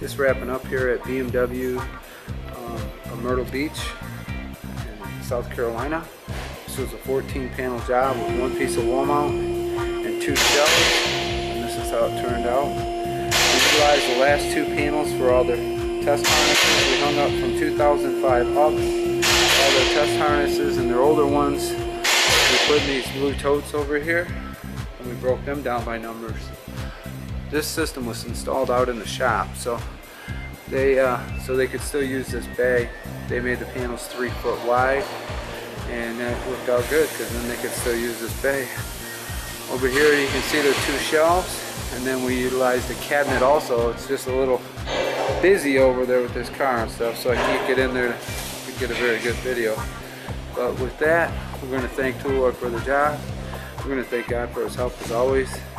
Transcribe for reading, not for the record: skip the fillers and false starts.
Just wrapping up here at BMW Myrtle Beach in South Carolina. This was a 14-panel job with one piece of wall mount and two shells, and this is how it turned out. We utilized the last two panels for all their test harnesses. We hung up from 2005 up all their test harnesses, and their older ones we put in these blue totes over here, and we broke them down by numbers. This system was installed out in the shop, so they could still use this bag. They made the panels 3 foot wide, and that worked out good because then they could still use this bag. Over here you can see there are two shelves, and then we utilized the cabinet also. It's just a little busy over there with this car and stuff, so I can't get in there to get a very good video. But with that, we're going to thank Tool Org for the job. We're going to thank God for his help as always.